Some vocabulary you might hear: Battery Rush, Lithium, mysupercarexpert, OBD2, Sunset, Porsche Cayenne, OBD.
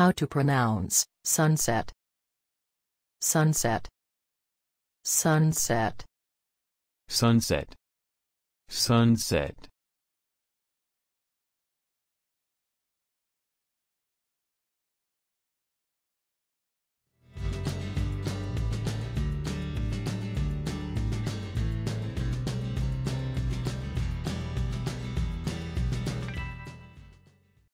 How to pronounce sunset. Sunset. Sunset. Sunset. Sunset.